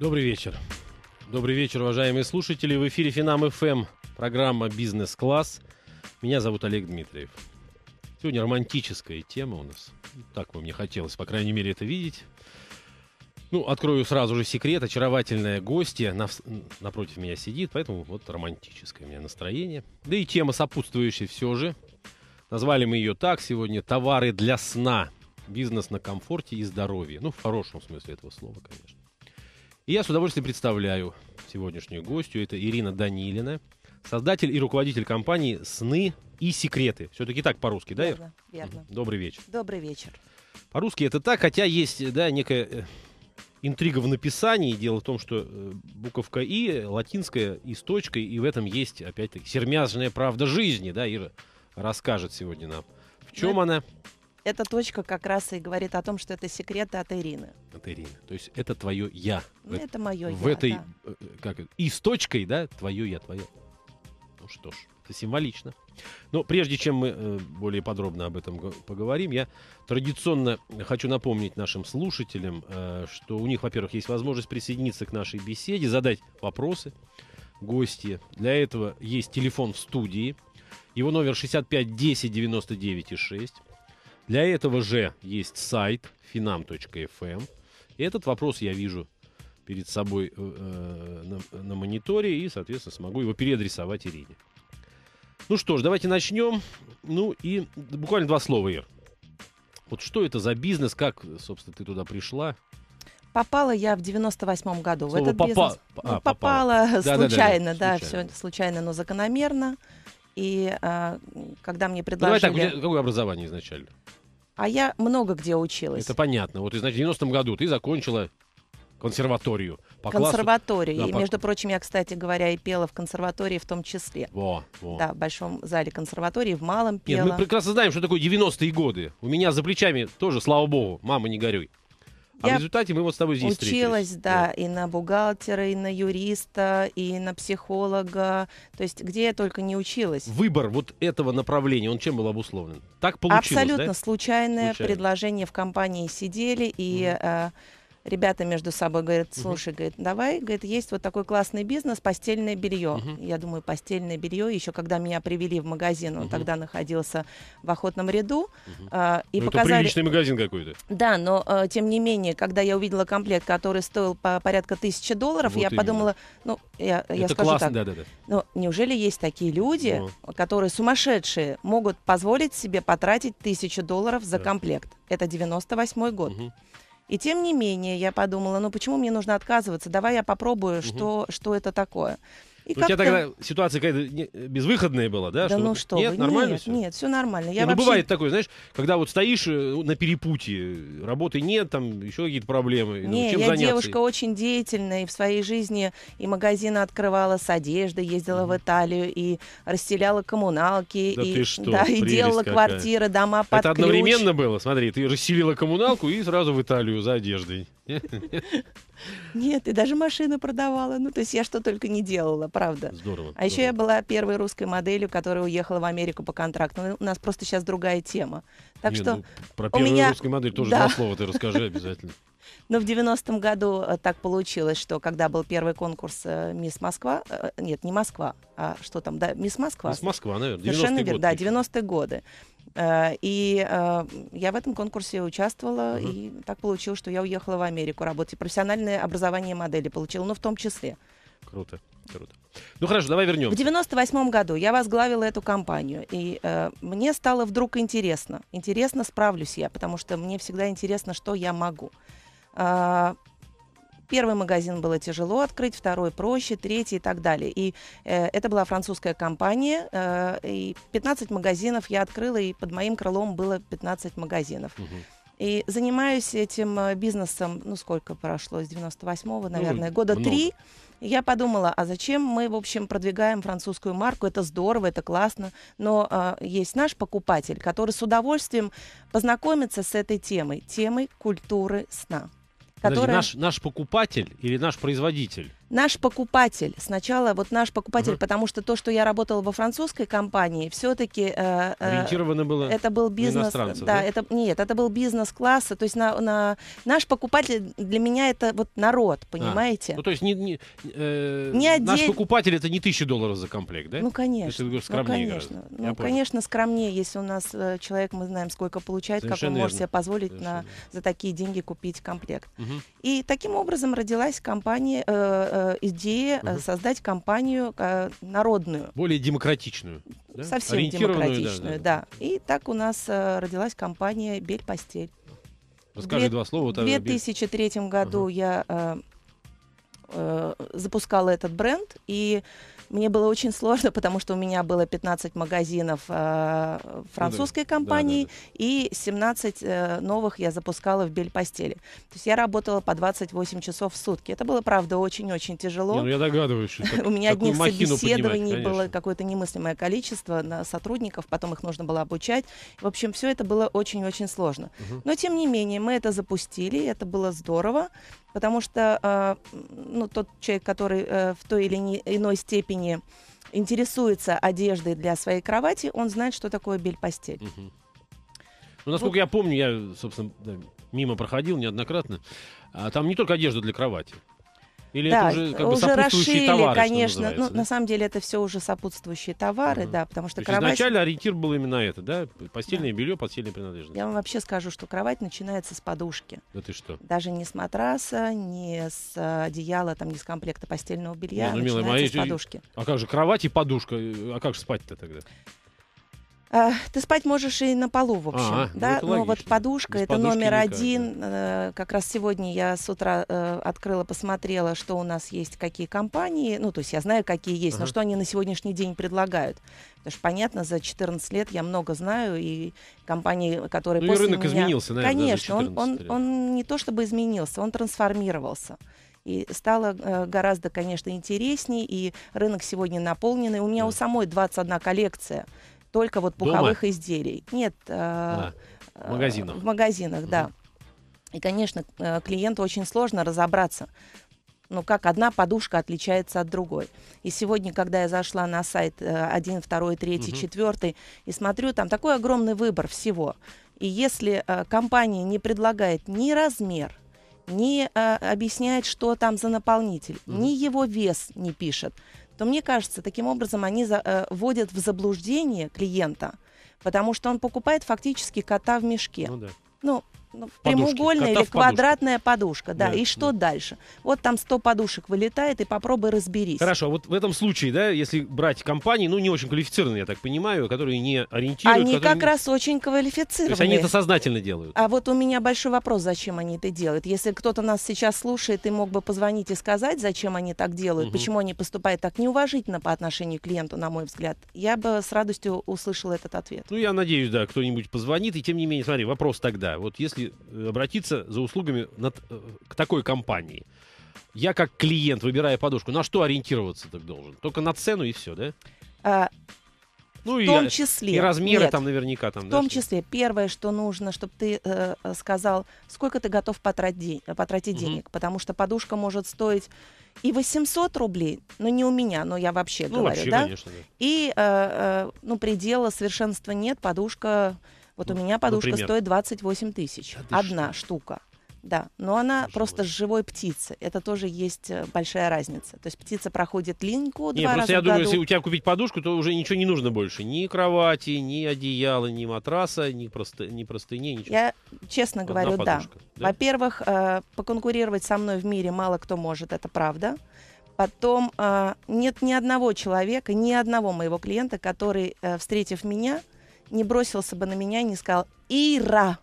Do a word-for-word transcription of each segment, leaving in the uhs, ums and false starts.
Добрый вечер. Добрый вечер, уважаемые слушатели. В эфире Финам-ФМ, программа «Бизнес-класс». Меня зовут Олег Дмитриев. Сегодня романтическая тема у нас. Так бы мне хотелось, по крайней мере, это видеть. Ну, открою сразу же секрет. Очаровательная гостья нав... напротив меня сидит, поэтому вот романтическое у меня настроение. Да и тема сопутствующая все же. Назвали мы ее так сегодня «Товары для сна. Бизнес на комфорте и здоровье». Ну, в хорошем смысле этого слова, конечно. И я с удовольствием представляю сегодняшнюю гостью. Это Ирина Данилина, создатель и руководитель компании «Сны и секреты». Все-таки так по-русски, да, Ир? Верно, верно. Добрый вечер. Добрый вечер. По-русски это так, хотя есть, да, некая интрига в написании. Дело в том, что буковка «и» латинская «и» с точкой, и в этом есть, опять-таки, сермяжная правда жизни, да, Ира расскажет сегодня нам. В чем да. она? Эта точка как раз и говорит о том, что это секреты от Ирины. От Ирины. То есть это твое «я». Ну, это, это мое «я», в этой, да. Как, «и» с точкой, да, твое «я», твое. Ну что ж, это символично. Но прежде чем мы более подробно об этом поговорим, я традиционно хочу напомнить нашим слушателям, что у них, во-первых, есть возможность присоединиться к нашей беседе, задать вопросы гостям. Для этого есть телефон в студии. Его номер шестьдесят пять десять девяносто девять шесть. Для этого же есть сайт финам точка эф эм. Этот вопрос я вижу перед собой э, на, на мониторе и, соответственно, смогу его переадресовать Ирине. Ну что ж, давайте начнем. Ну и буквально два слова, Ир. Вот что это за бизнес? Как, собственно, ты туда пришла? Попала я в девяносто восьмом году Слово в этот попа... бизнес. А, ну, попала попала. Да, случайно, да, да, да, да, случайно. Да, все случайно, но закономерно. И а, когда мне предложили... Давай так, какое образование изначально? А я много где училась. Это понятно. Вот, значит, в девяностом году ты закончила консерваторию. По консерваторию. Классу... Да, и, по... между прочим, я, кстати говоря, и пела в консерватории в том числе. Во, во. Да, в большом зале консерватории, в малом пела. Нет, мы прекрасно знаем, что такое девяностые годы. У меня за плечами тоже, слава богу, мама, не горюй. А я в результате мы вот с тобой здесь училась, встретились. Да, да, и на бухгалтера, и на юриста, и на психолога. То есть где я только не училась. Выбор вот этого направления, он чем был обусловлен? Так получилось, абсолютно да? случайное Случайно. Предложение в компании сидели, и угу. э, ребята между собой говорят, слушай, угу. говорит, давай, говорит, есть вот такой классный бизнес, постельное белье. Угу. Я думаю, постельное белье. Еще когда меня привели в магазин, он угу. тогда находился в Охотном ряду. Угу. Э, и показали... Это приличный магазин какой-то. Да, но э, тем не менее, когда я увидела комплект, который стоил по порядка тысячи долларов, вот я именно. Подумала, ну, я, я скажу классно, так, да, да, да. Ну, неужели есть такие люди, но. Которые сумасшедшие, могут позволить себе потратить тысячу долларов за да. комплект? Это девяносто восьмой год. Угу. И тем не менее, я подумала, ну почему мне нужно отказываться? Давай я попробую, угу. что, что это такое. И у тебя тогда ситуация какая-то безвыходная была, да? Да что ну что нет, вы. Нормально нет, все? Нет, все нормально. Я ну, вообще... Бывает такое, знаешь, когда вот стоишь на перепутье, работы нет, там еще какие-то проблемы. Нет, ну, чем я заняться? Девушка очень деятельная, и в своей жизни и магазины открывала с одеждой, ездила mm-hmm. в Италию, и расселяла коммуналки, да и, ты что, да, и делала какая. Квартиры, дома под Это ключ. Одновременно было? Смотри, ты расселила коммуналку и сразу в Италию за одеждой. Нет, и даже машину продавала. Ну, то есть я что только не делала, правда. Здорово. А еще я была первой русской моделью, которая уехала в Америку по контракту. Ну, у нас просто сейчас другая тема. Так Нет, что ну, про первую меня... русскую модель тоже да. два слова ты расскажи обязательно. Но в девяностом году так получилось, что когда был первый конкурс «Мисс Москва», нет, не Москва, а что там, да, «Мисс Москва». «Мисс Москва», наверное, девяностые годы. Да, девяностые годы. И я в этом конкурсе участвовала, угу. и так получилось, что я уехала в Америку работать. Профессиональное образование модели получила, ну, в том числе. Круто, круто. Ну, хорошо, давай вернемся. В девяносто восьмом году я возглавила эту компанию, и э, мне стало вдруг интересно. Интересно, справлюсь я, потому что мне всегда интересно, что я могу. Первый магазин было тяжело открыть, второй проще, третий и так далее. И э, это была французская компания, э, и пятнадцать магазинов я открыла, и под моим крылом было пятнадцать магазинов. Угу. И занимаюсь этим бизнесом, ну сколько прошло, с девяносто восьмого, наверное, ну, года три. Я подумала, а зачем мы, в общем, продвигаем французскую марку, это здорово, это классно, но а, есть наш покупатель, который с удовольствием познакомится с этой темой, темой культуры сна. Которая... Подожди, наш, наш покупатель или наш производитель? Наш покупатель, сначала вот наш покупатель, угу. потому что то, что я работала во французской компании, все-таки э, ориентировано было это был бизнес, да, да? Это, нет, это был бизнес-класса, то есть на, на, наш покупатель для меня это вот народ, понимаете? А, ну то есть не, не, э, не отдель... наш покупатель это не тысяча долларов за комплект, да? Ну конечно, это скромнее, ну, конечно, ну, конечно скромнее, если у нас э, человек, мы знаем, сколько получает, совершенно как он может себе позволить на, за такие деньги купить комплект. Угу. И таким образом родилась компания. Э, идея угу. создать компанию э, народную. Более демократичную. Да? Совсем демократичную, да, да. да. И так у нас э, родилась компания «Бель Постель». Расскажи Две... два слова. В две тысячи третьем Бель... году угу. я э, э, запускала этот бренд, и мне было очень сложно, потому что у меня было пятнадцать магазинов э, французской компании, да, да, да. и семнадцать э, новых я запускала в «Бель Постели». То есть я работала по двадцать восемь часов в сутки. Это было, правда, очень-очень тяжело. Не, ну я догадываюсь, что так, у меня одних собеседований было какое-то немыслимое количество на сотрудников, потом их нужно было обучать. В общем, все это было очень-очень сложно. Угу. Но, тем не менее, мы это запустили, это было здорово. Потому что э, ну, тот человек, который э, в той или не, иной степени интересуется одеждой для своей кровати, он знает, что такое «Бель Постель». Угу. Ну, насколько вот. я помню, я, собственно, да, мимо проходил неоднократно, а там не только одежда для кровати. Или да, это уже, как бы, уже расширили, товары, конечно. Ну, да? На самом деле это все уже сопутствующие товары, угу. да, потому что кровать... Изначально ориентир был именно это, да? Постельное да. белье, постельные принадлежности. Я вам вообще скажу, что кровать начинается с подушки. Да ты что? Даже не с матраса, не с одеяла, там, не с комплекта постельного белья, не, ну, начинается милая, с моя... подушки. А как же кровать и подушка? А как же спать-то тогда? Ты спать можешь и на полу, в общем, а, да, ну, но вот подушка — без это номер никак, один, да. Как раз сегодня я с утра открыла, посмотрела, что у нас есть, какие компании, ну, то есть я знаю, какие есть, ага. но что они на сегодняшний день предлагают. Потому что, понятно, за четырнадцать лет я много знаю, и компании, которые ну, после и рынок меня... изменился, наверное, конечно, он, он, он не то чтобы изменился, он трансформировался. И стало э, гораздо, конечно, интереснее, и рынок сегодня наполненный. У меня да. у самой двадцать одна коллекция. Только вот пуховых Дома? изделий. Нет, а, э, в магазинах. В магазинах, да. Угу. И, конечно, клиенту очень сложно разобраться, ну, как одна подушка отличается от другой. И сегодня, когда я зашла на сайт один, два, три, четыре и смотрю, там такой огромный выбор всего. И если э, компания не предлагает ни размер, ни э, объясняет, что там за наполнитель, угу. ни его вес не пишет, то мне кажется, таким образом они за, э, вводят в заблуждение клиента, потому что он покупает фактически кота в мешке. Ну, да. ну, ну прямоугольная или квадратная подушка. подушка да. да. И что да. дальше? Вот там сто подушек вылетает, и попробуй разберись. Хорошо, вот в этом случае, да, если брать компании, ну, не очень квалифицированные, я так понимаю, которые не ориентируют... Они которые... как раз очень квалифицированные. То есть они это сознательно делают. А вот у меня большой вопрос, зачем они это делают. Если кто-то нас сейчас слушает, ты мог бы позвонить и сказать, зачем они так делают, угу. почему они поступают так неуважительно по отношению к клиенту, на мой взгляд. Я бы с радостью услышала этот ответ. Ну, я надеюсь, да, кто-нибудь позвонит. И тем не менее, смотри, вопрос тогда. Вот если обратиться за услугами над, к такой компании. Я как клиент, выбирая подушку, на что ориентироваться так должен? Только на цену и все, да? А, ну, в и, том числе. И размеры нет, там наверняка. Там, в да, том что? числе. Первое, что нужно, чтобы ты э, сказал, сколько ты готов потратить, потратить угу. денег. Потому что подушка может стоить и восемьсот рублей, но ну, не у меня, но я вообще ну, говорю. Вообще, да? Конечно, да. И э, э, ну, предела совершенства нет, подушка... Вот ну, у меня подушка например. стоит двадцать восемь тысяч. Да, одна что? штука. Да, но она Боже просто с живой птицы. Это тоже есть большая разница. То есть птица проходит линьку не, два раза я в думаю, году. Если у тебя купить подушку, то уже ничего не нужно больше. Ни кровати, ни одеяла, ни матраса, ни, просто, ни простыни, ничего. Я честно Одна говорю, подушка, да. да. Во-первых, э, поконкурировать со мной в мире мало кто может, это правда. Потом э, нет ни одного человека, ни одного моего клиента, который, э, встретив меня, не бросился бы на меня и не сказал: «Ира,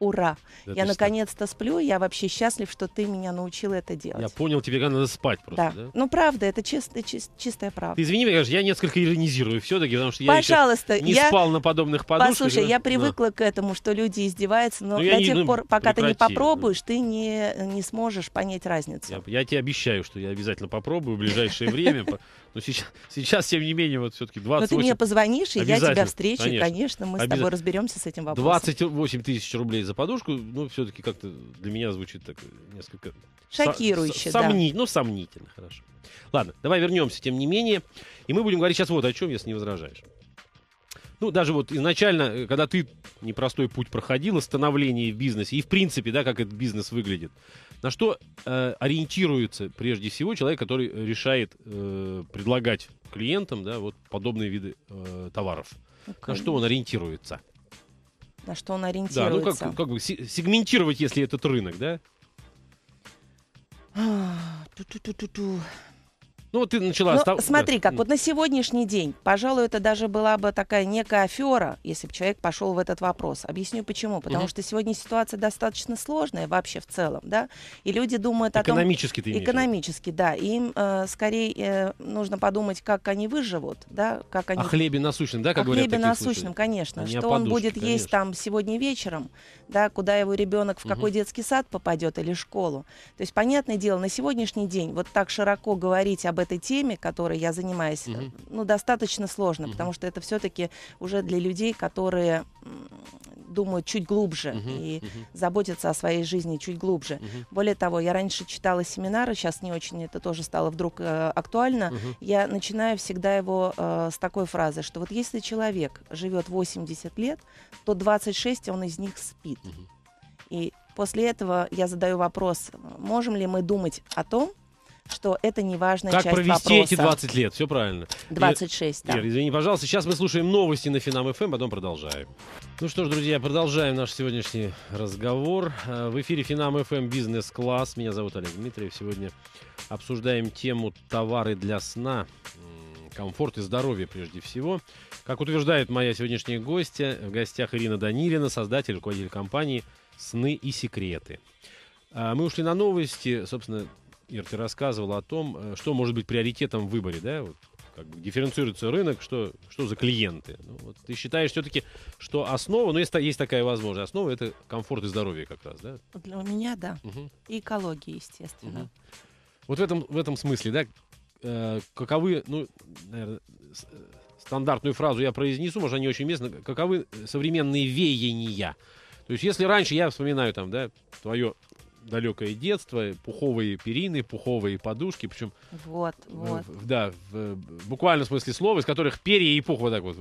ура! Да я наконец-то сплю, я вообще счастлив, что ты меня научила это делать». Я понял, тебе надо спать просто, да? да? Ну, правда, это чисто, чис, чистая правда. Ты извини меня, конечно, я несколько иронизирую все-таки, потому что Пожалуйста, я не я... спал на подобных подушках. Послушай, я привыкла но... к этому, что люди издеваются, но, но до тех не, ну, пор, пока прекрати, ты не попробуешь, да. ты не, не сможешь понять разницу. Я, я тебе обещаю, что я обязательно попробую в ближайшее время. Но сейчас, сейчас, тем не менее, вот все-таки двадцать восемь... Но ты мне позвонишь, и я тебя встречу, конечно. и, конечно, мы с тобой разберемся с этим вопросом. двадцать восемь тысяч рублей за подушку, ну, все-таки как-то для меня звучит так несколько... Шокирующе, со- со- сомни... да. Ну, сомнительно, хорошо. Ладно, давай вернемся, тем не менее. И мы будем говорить сейчас вот о чем, если не возражаешь. Ну, даже вот изначально, когда ты непростой путь проходила, становление в бизнесе, и в принципе, да, как этот бизнес выглядит, на что э, ориентируется прежде всего человек, который решает э, предлагать клиентам, да, вот подобные виды э, товаров? Okay. На что он ориентируется? На что он ориентируется? Да, ну как, как бы сегментировать, если этот рынок, да? Ту-ту-ту-ту-ту. Ну, ты начала... Ну, став... Смотри, как вот на сегодняшний день, пожалуй, это даже была бы такая некая афера, если бы человек пошел в этот вопрос. Объясню почему. Потому угу. что сегодня ситуация достаточно сложная вообще в целом, да, и люди думают о том... Экономически ты имеешь. Экономически, да. И им э, скорее э, нужно подумать, как они выживут, да, как они... О хлебе насущном, да, как о говорят? О хлебе насущном, конечно. Они что он подушке, будет конечно. Есть там сегодня вечером, да, куда его ребенок, в угу. какой детский сад попадет или школу. То есть, понятное дело, на сегодняшний день вот так широко говорить об этой теме, которой я занимаюсь, uh-huh. ну, достаточно сложно, uh-huh. потому что это все-таки уже для людей, которые думают чуть глубже uh-huh. и uh-huh. заботятся о своей жизни чуть глубже. Uh-huh. Более того, я раньше читала семинары, сейчас не очень это тоже стало вдруг э, актуально. Uh-huh. Я начинаю всегда его э, с такой фразы, что вот если человек живет восемьдесят лет, то двадцать шесть он из них спит. Uh-huh. И после этого я задаю вопрос, можем ли мы думать о том, что это неважная часть вопроса. Как провести эти двадцать лет? Все правильно. двадцать шесть, Ир, да. Ир, извини, пожалуйста, сейчас мы слушаем новости на Финам-ФМ, потом продолжаем. Ну что ж, друзья, продолжаем наш сегодняшний разговор. В эфире Финам-ФМ «Бизнес-класс». Меня зовут Олег Дмитриев. Сегодня обсуждаем тему «Товары для сна». Комфорт и здоровье прежде всего. Как утверждает моя сегодняшняя гостья, в гостях Ирина Данилина, создатель и руководитель компании «Сны и секреты». Мы ушли на новости, собственно... Ир, ты рассказывала о том, что может быть приоритетом в выборе, да? Вот, как бы дифференцируется рынок, что, что за клиенты. Ну, вот, ты считаешь все-таки, что основа, ну, есть, есть такая возможность, основа — это комфорт и здоровье как раз, да? Для меня, да. Угу. И экология, естественно. Угу. Вот в этом, в этом смысле, да, э, каковы, ну, наверное, стандартную фразу я произнесу, может, она не очень уместна, каковы современные веяния? То есть, если раньше, я вспоминаю там, да, твое... далекое детство, пуховые перины, пуховые подушки, причем вот, вот. В, да, в, в буквальном смысле слова, из которых перья и пух вот так вот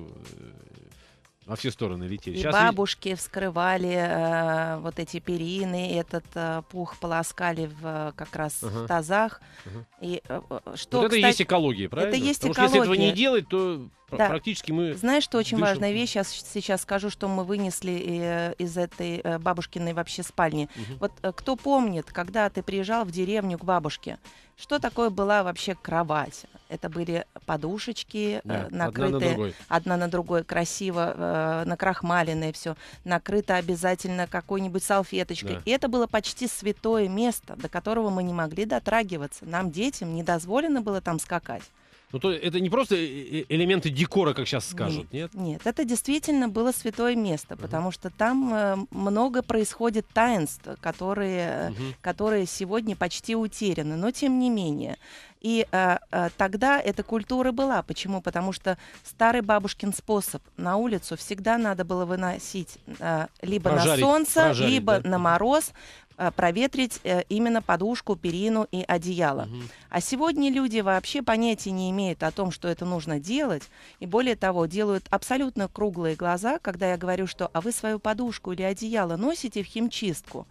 во все стороны летели. И сейчас бабушки и... вскрывали э, вот эти перины, этот э, пух полоскали в, как раз ага. в тазах. Ага. И, э, что, вот это кстати, и есть экология, правильно? Это есть Потому экология. Что если этого не делать, то да. практически мы Знаешь, что очень дышим. Важная вещь? Я сейчас скажу, что мы вынесли из этой бабушкиной вообще спальни. Угу. Вот кто помнит, когда ты приезжал в деревню к бабушке, что такое была вообще кровать? Это были подушечки, да, накрытые одна на, одна на другой, красиво, э, накрахмаленное все, накрыто обязательно какой-нибудь салфеточкой. Да. И это было почти святое место, до которого мы не могли дотрагиваться. Нам, детям, не дозволено было там скакать. Ну, то это не просто элементы декора, как сейчас скажут, нет? Нет, нет, это действительно было святое место, uh-huh. потому что там э, много происходит таинств, которые, uh-huh. которые сегодня почти утеряны, но тем не менее. И э, э, тогда эта культура была. Почему? Потому что старый бабушкин способ на улицу всегда надо было выносить э, либо прожарить, на солнце, прожарить, либо да? на мороз, э, проветрить э, именно подушку, перину и одеяло. Угу. А сегодня люди вообще понятия не имеют о том, что это нужно делать. И более того, делают абсолютно круглые глаза, когда я говорю, что «а вы свою подушку или одеяло носите в химчистку?»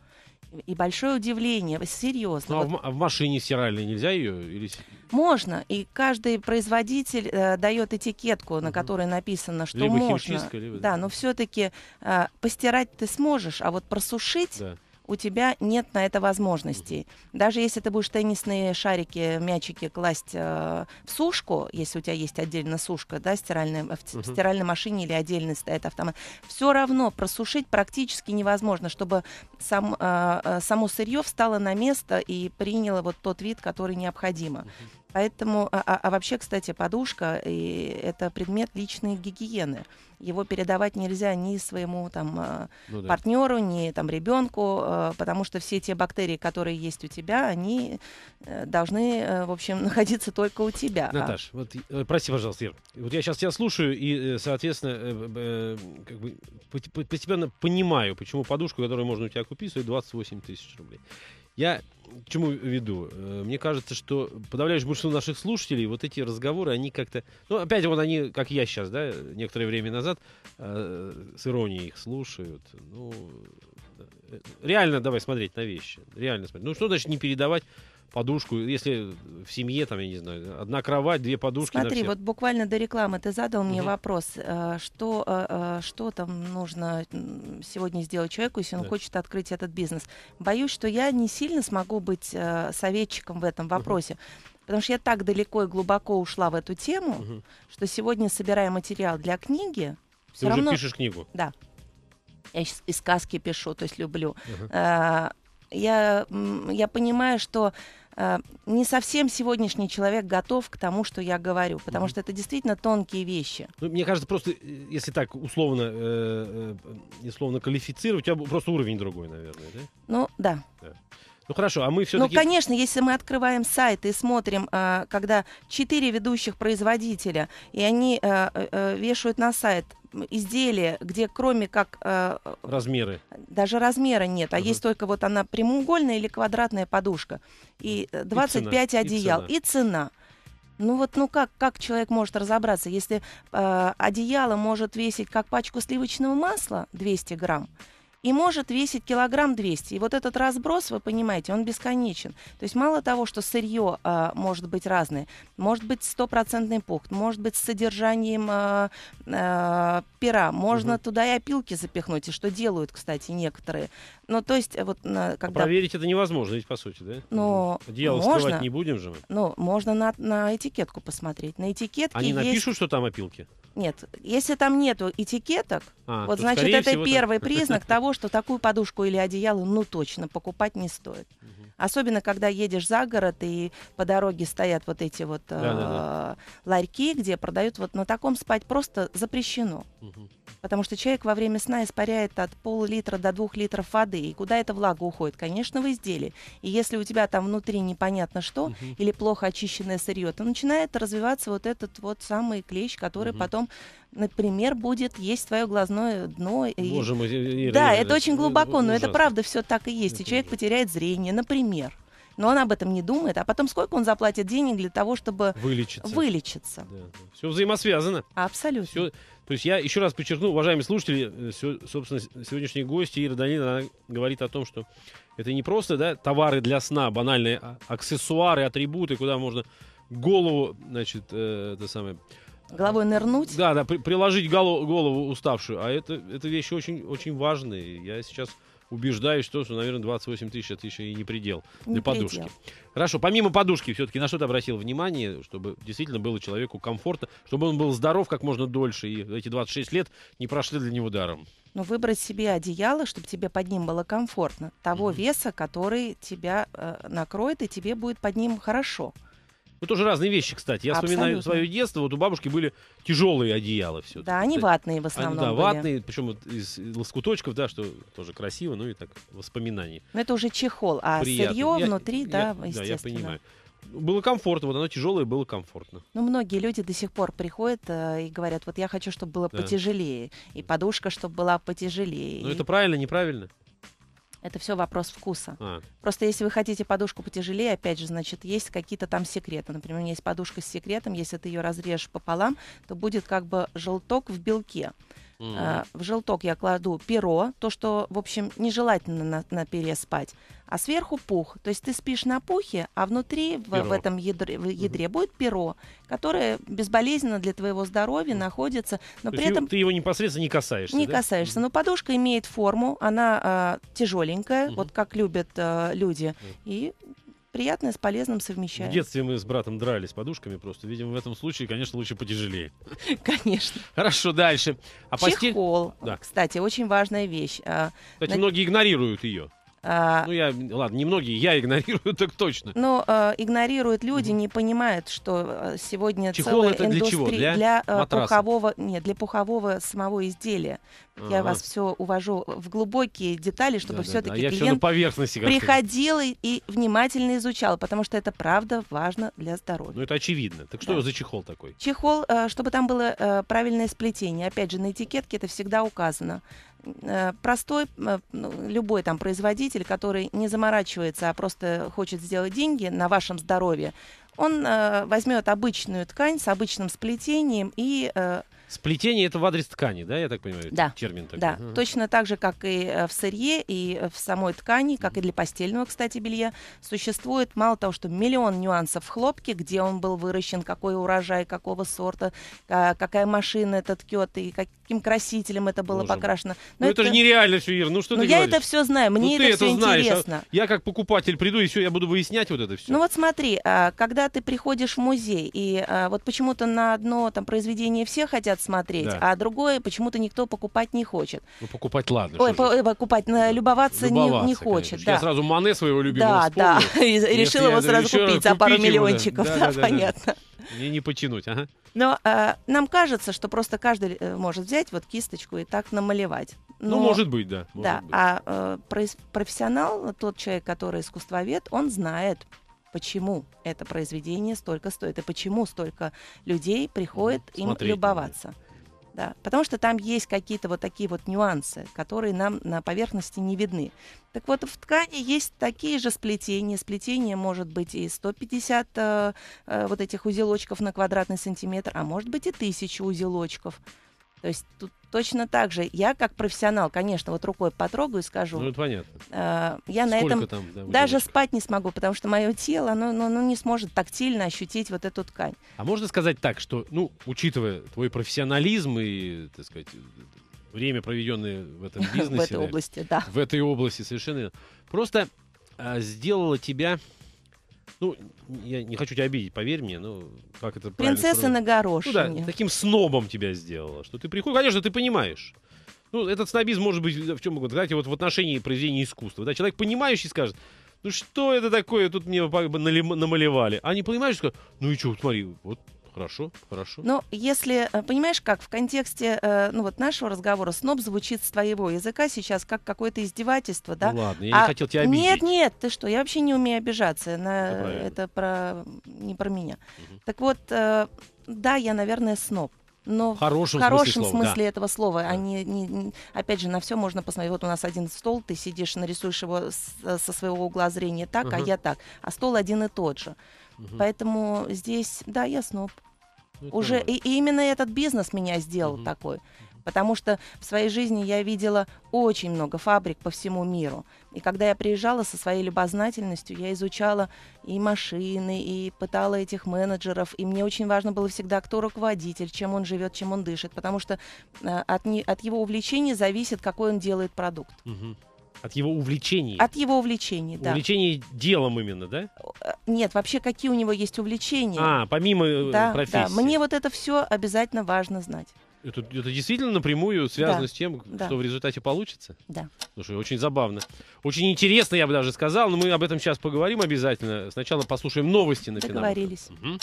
И большое удивление, серьезно. Ну, а вот. в, в машине стиральной нельзя ее? Или... Можно, и каждый производитель э, дает этикетку, uh-huh. на которой написано, что либо можно. Либо... Да, но все-таки э, постирать ты сможешь, а вот просушить... Да. У тебя нет на это возможностей. Даже если ты будешь теннисные шарики, мячики класть э, в сушку, если у тебя есть отдельно сушка, да, стиральная, в, uh-huh. в стиральной машине или отдельно стоит автомат, все равно просушить практически невозможно, чтобы сам, э, само сырье встало на место и приняло вот тот вид, который необходимо. Uh-huh. Поэтому, а, а вообще, кстати, подушка и это предмет личной гигиены. Его передавать нельзя ни своему там, ну, да. партнеру, ни там, ребенку, потому что все те бактерии, которые есть у тебя, они должны, в общем, находиться только у тебя. Наташ, вот, прости, пожалуйста, Ир. Вот я сейчас тебя слушаю и, соответственно, как бы постепенно понимаю, почему подушку, которую можно у тебя купить, стоит двадцать восемь тысяч рублей. Я к чему веду? Мне кажется, что подавляющее большинство наших слушателей вот эти разговоры, они как-то... Ну, опять вот они, как я сейчас, да, некоторое время назад, э, с иронией их слушают. Ну, реально давай смотреть на вещи. Реально смотреть. Ну, что значит не передавать подушку, если в семье, там, я не знаю, одна кровать, две подушки. Смотри, вот буквально до рекламы ты задал мне mm-hmm. вопрос, что, что там нужно сегодня сделать человеку, если он да. хочет открыть этот бизнес. Боюсь, что я не сильно смогу быть советчиком в этом вопросе, mm-hmm. потому что я так далеко и глубоко ушла в эту тему, mm-hmm. что сегодня, собирая материал для книги... Ты уже равно... пишешь книгу? Да. Я сейчас и сказки пишу, то есть люблю. Mm-hmm. Я, я понимаю, что э, не совсем сегодняшний человек готов к тому, что я говорю, потому mm-hmm. что это действительно тонкие вещи. Ну, мне кажется, просто, если так условно, э, э, условно квалифицировать, у тебя просто уровень другой, наверное, да? Ну, да. да. Ну, хорошо, а мы все-таки... Ну, конечно, если мы открываем сайт и смотрим, э, когда четыре ведущих производителя, и они э, э, вешают на сайт... изделие, где кроме как... Э, размеры. Даже размера нет, а uh-huh. есть только вот она прямоугольная или квадратная подушка. И двадцать пять и цена, одеял. И цена. И цена. Ну вот, ну как, как человек может разобраться, если э, одеяло может весить как пачку сливочного масла двести грамм, и может весить килограмм двести. И вот этот разброс, вы понимаете, он бесконечен. То есть мало того, что сырье а, может быть разное, может быть стопроцентный пухт, может быть с содержанием а, а, пера, можно угу. туда и опилки запихнуть, и что делают, кстати, некоторые. Ну, то есть, вот, на, когда... А проверить это невозможно, ведь, по сути, да? Но одеяло вскрывать не будем же мы. Ну, можно на, на этикетку посмотреть. На этикетке Они есть... напишут, что там опилки? Нет. Если там нету этикеток, а, вот, значит, это всего, первый так. признак того, что такую подушку или одеяло, ну, точно, покупать не стоит. Угу. Особенно, когда едешь за город, и по дороге стоят вот эти вот да, э, да, да. ларьки, где продают, вот на таком спать просто запрещено. Угу. Потому что человек во время сна испаряет от пол-литра до двух литров воды. И куда эта влага уходит? Конечно, в изделие. И если у тебя там внутри непонятно что, uh-huh. или плохо очищенное сырье, то начинает развиваться вот этот вот самый клещ, который uh-huh. потом, например, будет есть твое глазное дно. И... Боже мой, Ира, да, Ира, это да. очень глубоко, но ужасно. Это правда все так и есть. Это и человек ужасно. Потеряет зрение, например. Но он об этом не думает. А потом сколько он заплатит денег для того, чтобы вылечиться? вылечиться. Да, да. Все взаимосвязано. Абсолютно. Все... То есть я еще раз подчеркну, уважаемые слушатели, все, собственно, сегодняшние гости, Ира Данилина, она говорит о том, что это не просто да, товары для сна, банальные аксессуары, атрибуты, куда можно голову, значит, э, это самое... Головой нырнуть? Да, да, при, приложить голову, голову уставшую. А это, это вещи очень, очень важные. Я сейчас... убеждаюсь, что, наверное, двадцать восемь тысяч это еще и не предел не для подушки. Предел. Хорошо, помимо подушки, все-таки на что ты обратил внимание, чтобы действительно было человеку комфортно, чтобы он был здоров как можно дольше, и эти двадцать шесть лет не прошли для него даром? Ну, выбрать себе одеяло, чтобы тебе под ним было комфортно, того mm-hmm. веса, который тебя э, накроет, и тебе будет под ним хорошо. Ну, тоже разные вещи, кстати. Я Абсолютно. Вспоминаю свое детство, вот у бабушки были тяжелые одеяла все. Да, они ватные в основном. Они, да, ватные, были. Причем вот из лоскуточков, да, что тоже красиво, ну и так, воспоминания. Но это уже чехол, а приятно. Сырье я, внутри, я, да, я, естественно. Да, я понимаю. Было комфортно, вот оно тяжелое, было комфортно. Ну, многие люди до сих пор приходят э, и говорят, вот я хочу, чтобы было да. потяжелее, и подушка, чтобы была потяжелее. Ну, и... это правильно, неправильно? Это все вопрос вкуса. А. Просто если вы хотите подушку потяжелее, опять же, значит, есть какие-то там секреты. Например, у меня есть подушка с секретом, если ты ее разрежешь пополам, то будет как бы желток в белке. Mm-hmm. А, в желток я кладу перо, то, что, в общем, нежелательно на, на пере спать, а сверху пух. То есть ты спишь на пухе, а внутри в, в этом ядре, в ядре mm-hmm. будет перо, которое безболезненно для твоего здоровья mm-hmm. находится. Но при этом ты его непосредственно не касаешься? Не да? касаешься. Mm-hmm. Но подушка имеет форму, она а, тяжеленькая, mm-hmm. вот как любят а, люди, mm-hmm. и... приятное с полезным совмещается. В детстве мы с братом дрались подушками просто. Видимо, в этом случае, конечно, лучше потяжелее. Конечно. Хорошо, дальше. А чехол, постель... да. кстати, очень важная вещь. Кстати, На... многие игнорируют ее. А... Ну, я, ладно, не многие, я игнорирую, так точно. Но э, игнорируют люди, mm-hmm. не понимают, что сегодня чехол целая это для индустрия чего? Для, для, э, пухового, нет, для пухового самого изделия. А-а-а. Я вас все увожу в глубокие детали, чтобы да, все-таки да, да. клиент все приходил и, и внимательно изучал, потому что это правда важно для здоровья. Ну, это очевидно. Так что да. за чехол такой? Чехол, э, чтобы там было э, правильное сплетение. Опять же, на этикетке это всегда указано. простой, любой там производитель, который не заморачивается, а просто хочет сделать деньги на вашем здоровье, он э, возьмет обычную ткань с обычным сплетением и... Э, сплетение — это в адрес ткани, да, я так понимаю? Да, термин такой. Да. Угу. Точно так же, как и в сырье, и в самой ткани, как и для постельного, кстати, белья, существует, мало того, что миллион нюансов в хлопке, где он был выращен, какой урожай, какого сорта, какая машина этот ткет и каким красителем это было Боже покрашено. Но ну это, это же нереально все, Ир, ну что ну, ты я говоришь? Это все знаю, мне ну, это, это все знаешь, интересно. А я как покупатель приду, и все, я буду выяснять вот это все. Ну вот смотри, когда ты приходишь в музей, и а, вот почему-то на одно там произведение все хотят смотреть, да, а другое почему-то никто покупать не хочет. Ну, покупать ладно. Ой, по покупать, любоваться, любоваться не, не хочет. Конечно. Да. Я сразу Мане своего любимого да, вспомнил. Да, и решила его сразу купить за пару миллиончиков, да, да, да, да, понятно. И не потянуть, ага. Но а, нам кажется, что просто каждый может взять вот кисточку и так намалевать. Но, ну, может быть, да. Может да, быть. А, а профессионал, тот человек, который искусствовед, он знает, почему это произведение столько стоит и почему столько людей приходит ну, им смотреть, любоваться. Да, потому что там есть какие-то вот такие вот нюансы, которые нам на поверхности не видны. Так вот, в ткани есть такие же сплетения. Сплетение может быть и сто пятьдесят э, э, вот этих узелочков на квадратный сантиметр, а может быть и тысяча узелочков. То есть тут точно так же. Я как профессионал, конечно, вот рукой потрогаю и скажу. Ну, это понятно. Э, я сколько на этом там, да, даже спать не смогу, потому что мое тело, оно, оно, оно не сможет тактильно ощутить вот эту ткань. А можно сказать так, что, ну, учитывая твой профессионализм и, так сказать, время, проведенное в этом бизнесе. В этой области, да. В этой области совершенно. Просто сделала тебя... Ну, я не хочу тебя обидеть, поверь мне, ну, как это правильно? Принцесса на горошине. Ну да, таким снобом тебя сделала, что ты приходишь, конечно, ты понимаешь. Ну, этот снобизм может быть в чем угодно, знаете, вот в отношении произведения искусства. Да, человек понимающий скажет, ну что это такое, тут мне намалевали. А не понимающий скажет, ну и что, смотри, вот. Хорошо, хорошо. Но если, понимаешь, как в контексте э, ну, вот нашего разговора сноб звучит с твоего языка сейчас как какое-то издевательство, да? Ну, ладно, я а... не хотел тебя обидеть. Нет, нет, ты что, я вообще не умею обижаться. На... Да, это про... не про меня. Угу. Так вот, э, да, я, наверное, сноб. Но в хорошем, в хорошем смысле, смысле да. этого слова. Да. Они, не, не, опять же, на все можно посмотреть. Вот у нас один стол, ты сидишь, нарисуешь его с, со своего угла зрения так, угу. а я так. А стол один и тот же. Угу. Поэтому здесь, да, я сноб. Ну, уже и, и именно этот бизнес меня сделал угу. такой. Потому что в своей жизни я видела очень много фабрик по всему миру. И когда я приезжала со своей любознательностью, я изучала и машины, и пытала этих менеджеров. И мне очень важно было всегда, кто руководитель, чем он живет, чем он дышит. Потому что от, не, от его увлечения зависит, какой он делает продукт. Угу. От его увлечений? От его увлечений, да. Увлечений делом именно, да? Нет, вообще какие у него есть увлечения. А, помимо да, профессии. Да. Мне вот это все обязательно важно знать. Это, это действительно напрямую связано да, с тем, да. что в результате получится? Да. Слушай, очень забавно. Очень интересно, я бы даже сказал, но мы об этом сейчас поговорим обязательно. Сначала послушаем новости на Финам. Договорились. Угу.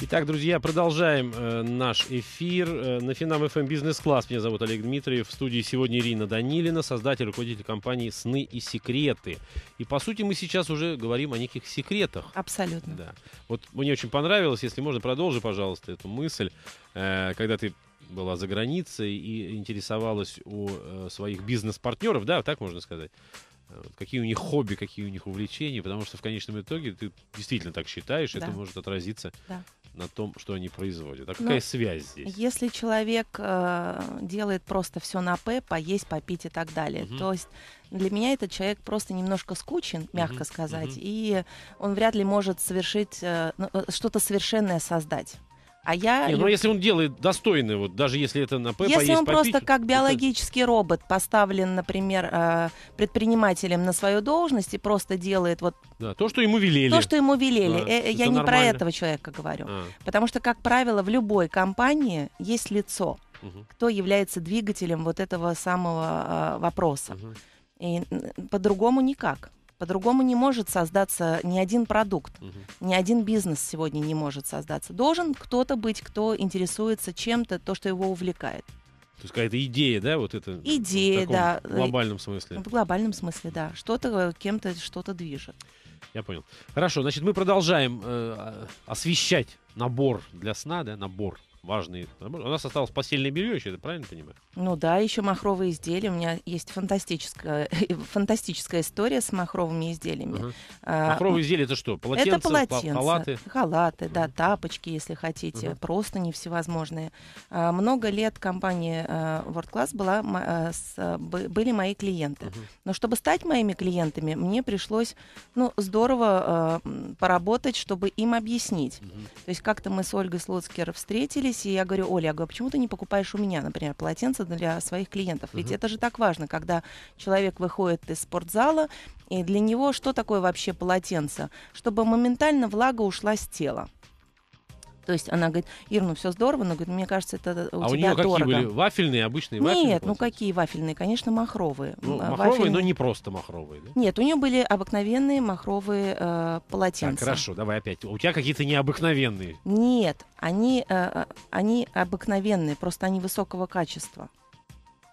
Итак, друзья, продолжаем э, наш эфир э, на Финам-ФМ Бизнес-класс. Меня зовут Олег Дмитриев. В студии сегодня Ирина Данилина, создатель и руководитель компании «Сны и секреты». И, по сути, мы сейчас уже говорим о неких секретах. Абсолютно. Да. Вот мне очень понравилось, если можно, продолжи, пожалуйста, эту мысль, э, когда ты была за границей и интересовалась у э, своих бизнес-партнеров, да, так можно сказать, э, какие у них хобби, какие у них увлечения, потому что в конечном итоге ты действительно так считаешь, да. это может отразиться да. на том, что они производят. А какая Но связь здесь? Если человек э, делает просто все на «п», поесть, попить и так далее, угу. то есть для меня этот человек просто немножко скучен, мягко угу. сказать, угу. и он вряд ли может совершить, э, что-то совершенное создать. А я... Не, ну, если он делает достойно, вот, даже если это на П, если поесть, он попить, просто как биологический это... робот поставлен, например, предпринимателем на свою должность и просто делает вот... Да, то, что ему велели. То, что ему велели. Да, э, я не нормально. Про этого человека говорю. А. Потому что, как правило, в любой компании есть лицо, угу. кто является двигателем вот этого самого э, вопроса. Угу. И по-другому никак. По-другому не может создаться ни один продукт, угу. ни один бизнес сегодня не может создаться. Должен кто-то быть, кто интересуется чем-то, то, что его увлекает. То есть какая-то идея, да, вот это? Идея, в да. В глобальном смысле. В глобальном смысле, да. Что-то кем-то что-то движет. Я понял. Хорошо, значит, мы продолжаем э, освещать набор для сна, да, набор важные. У нас осталось постельное белье еще, это правильно понимаю? Ну да, еще махровые изделия. У меня есть фантастическая, фантастическая история с махровыми изделиями. Угу. А, махровые изделия — это что? Полотенца, это полотенца, халаты? Халаты, да, тапочки, если хотите, угу. простыни всевозможные. А, много лет компании World Class была, а, с, были мои клиенты. Угу. Но чтобы стать моими клиентами, мне пришлось, ну, здорово а, поработать, чтобы им объяснить. Угу. То есть как-то мы с Ольгой Слоцкер встретились, и я говорю: Оля, я говорю, почему ты не покупаешь у меня, например, полотенца для своих клиентов? Ведь uh-huh. это же так важно, когда человек выходит из спортзала, и для него что такое вообще полотенце? Чтобы моментально влага ушла с тела. То есть она говорит: Ир, ну все здорово, но, говорит, мне кажется, это у а тебя дорого. А у нее дорого. Какие были? Вафельные, обычные вафельные? Нет, полотенца? Ну какие вафельные? Конечно, махровые. Ну, махровые, вафельные, но не просто махровые. Да? Нет, у нее были обыкновенные махровые э, полотенца. Так, хорошо, давай опять. У тебя какие-то необыкновенные. Нет, они, э, они обыкновенные, просто они высокого качества.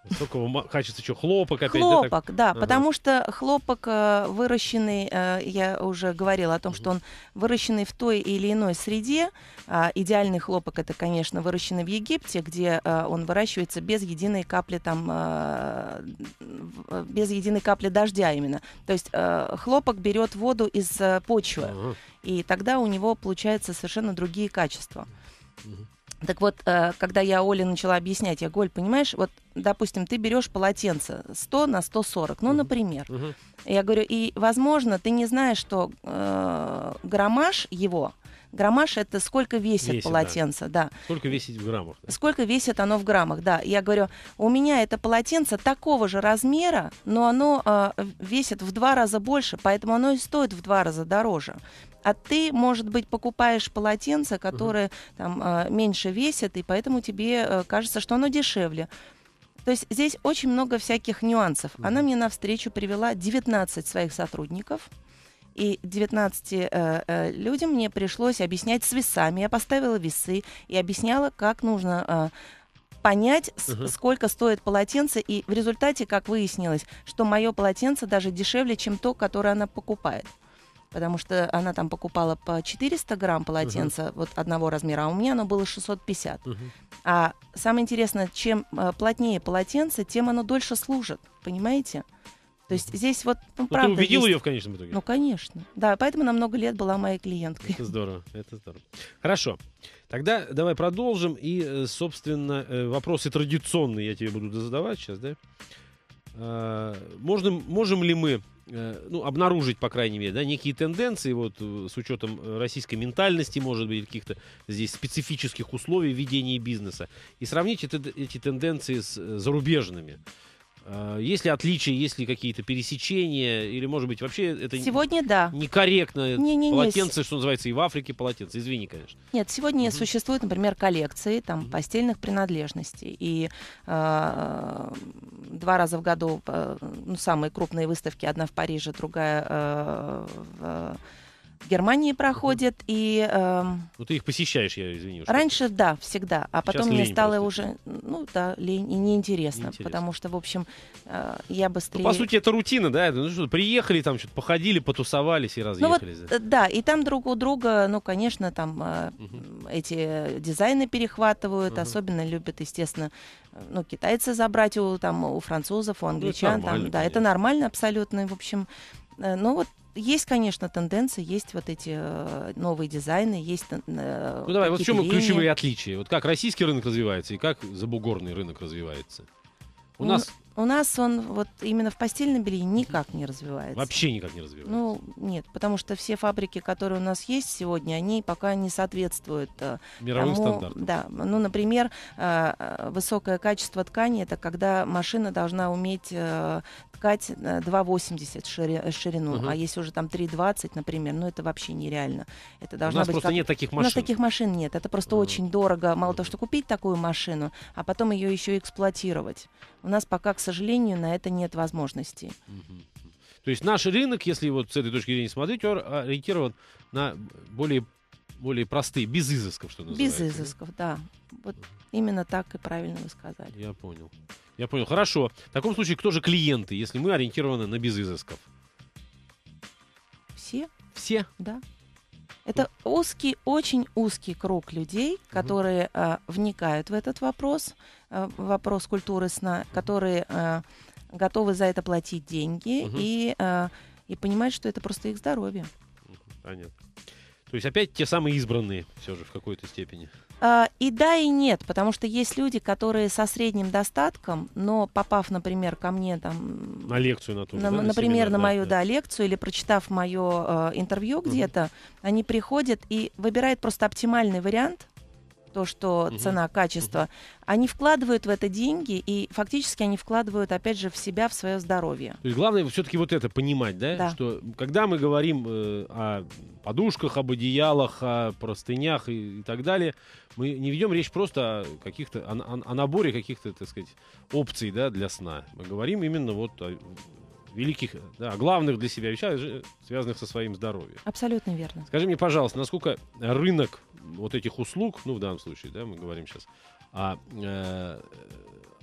Высокого качества что, хлопок опять? Хлопок, да, да ага. потому что хлопок выращенный, я уже говорила о том, что он выращенный в той или иной среде. Идеальный хлопок — это, конечно, выращенный в Египте, где он выращивается без единой капли, там, без единой капли дождя именно. То есть хлопок берет воду из почвы, ага. и тогда у него получаются совершенно другие качества. Так вот, когда я Оле начала объяснять, я говорю: Оль, понимаешь, вот, допустим, ты берешь полотенце сто на сто сорок, ну, например. Uh-huh. Я говорю, и, возможно, ты не знаешь, что э, граммаж его, граммаж — это сколько весит, весит полотенце. Да. Да. Сколько весит в граммах. Да. Сколько весит оно в граммах, да. Я говорю, у меня это полотенце такого же размера, но оно э, весит в два раза больше, поэтому оно и стоит в два раза дороже. А ты, может быть, покупаешь полотенце, которое uh-huh. там, меньше весит, и поэтому тебе кажется, что оно дешевле. То есть здесь очень много всяких нюансов. Uh-huh. Она мне навстречу привела девятнадцать своих сотрудников. И девятнадцати э, э, людям мне пришлось объяснять с весами. Я поставила весы и объясняла, как нужно... Э, понять, uh-huh. сколько стоит полотенце, и в результате, как выяснилось, что мое полотенце даже дешевле, чем то, которое она покупает. Потому что она там покупала по четыреста грамм полотенца uh-huh. вот одного размера, а у меня оно было шестьсот пятьдесят. Uh-huh. А самое интересное, чем плотнее полотенце, тем оно дольше служит, понимаете? То есть здесь вот, ну, правда. Ты убедил есть... ее в конечном итоге? Ну, конечно. Да, поэтому она много лет была моей клиенткой. Это здорово, это здорово. Хорошо. Тогда давай продолжим. И, собственно, вопросы традиционные я тебе буду задавать сейчас, да? Можно, можем ли мы, ну, обнаружить, по крайней мере, да, некие тенденции вот, с учетом российской ментальности, может быть, каких-то здесь специфических условий ведения бизнеса, и сравнить это, эти тенденции с зарубежными? Есть ли отличия, есть ли какие-то пересечения, или, может быть, вообще это сегодня, не, да. некорректно? Не, не, полотенце, не. Что называется, и в Африке полотенце. Извини, конечно. Нет, сегодня угу. существуют, например, коллекции там, угу. постельных принадлежностей. И э, два раза в году э, ну, самые крупные выставки, одна в Париже, другая э, в... в Германии проходят, uh-huh. и... Э, ну, ты их посещаешь, я извини. Раньше, что-то. Да, всегда. А потом сейчас мне стало просто. Уже, ну, да, лень и неинтересно, неинтересно. Потому что, в общем, э, я быстрее... Ну, по сути, это рутина, да? Ну, что, приехали там, что-то походили, потусовались и разъехались. Ну, вот, да. да, и там друг у друга, ну, конечно, там э, uh-huh. эти дизайны перехватывают, uh-huh. особенно любят, естественно, ну, китайцы забрать у, там, у французов, у англичан. Ну, это там, да, это нормально абсолютно, в общем... Э, ну, вот есть, конечно, тенденции, есть вот эти э, новые дизайны, есть... Э, ну давай, вот в чем линии. Ключевые отличия? Вот как российский рынок развивается и как забугорный рынок развивается? У, у, нас... у нас он вот именно в постельном белье никак не развивается. Вообще никак не развивается? Ну нет, потому что все фабрики, которые у нас есть сегодня, они пока не соответствуют... Э, мировым тому, стандартам. Да, ну, например, э, высокое качество ткани — это когда машина должна уметь... Э, два восемьдесят шири, ширину, угу. а если уже там три двадцать, например, ну это вообще нереально. Это должно у нас быть просто как... нет таких машин. У нас таких машин нет, это просто угу. очень дорого. Мало угу. того, что купить такую машину, а потом ее еще эксплуатировать. У нас пока, к сожалению, на это нет возможности. Угу. То есть наш рынок, если вот с этой точки зрения смотреть, он ориентирован на более, более простые, без изысков, что называется. Без изысков, да. Вот именно так и правильно вы сказали. Я понял. Я понял. Хорошо. В таком случае, кто же клиенты, если мы ориентированы на без изысков? Все. Все? Да. Это узкий, очень узкий круг людей, которые э, вникают в этот вопрос, э, вопрос культуры сна, которые э, готовы за это платить деньги угу. и, э, и понимают, что это просто их здоровье. Понятно. То есть опять те самые избранные все же в какой-то степени. А, и да, и нет, потому что есть люди, которые со средним достатком, но попав, например, ко мне там... На лекцию на ту, на, да, например, на, на мою да, да. лекцию или прочитав мое э, интервью угу. где-то, они приходят и выбирают просто оптимальный вариант, то, что угу. цена, качество. Угу. Они вкладывают в это деньги, и фактически они вкладывают, опять же, в себя, в свое здоровье. То есть главное все-таки вот это понимать, да? Да. Что когда мы говорим э, о подушках, об одеялах, о простынях и, и так далее, мы не ведем речь просто о каких-то, о, о, о наборе каких-то, так сказать, опций, да, для сна. Мы говорим именно вот о великих, да, главных для себя вещах, связанных со своим здоровьем. Абсолютно верно. Скажи мне, пожалуйста, насколько рынок вот этих услуг, ну, в данном случае, да, мы говорим сейчас о, э,